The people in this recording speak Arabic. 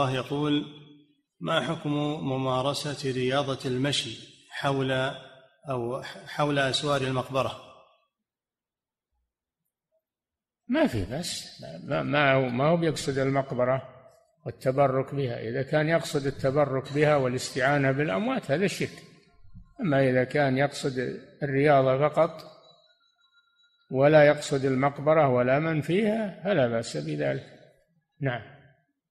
الله يقول: ما حكم ممارسة رياضة المشي حول أسوار المقبرة؟ ما في بس ما هو يقصد المقبرة والتبرك بها. إذا كان يقصد التبرك بها والاستعانة بالأموات هذا الشرك. أما إذا كان يقصد الرياضة فقط ولا يقصد المقبرة ولا من فيها فلا بأس بذلك. نعم.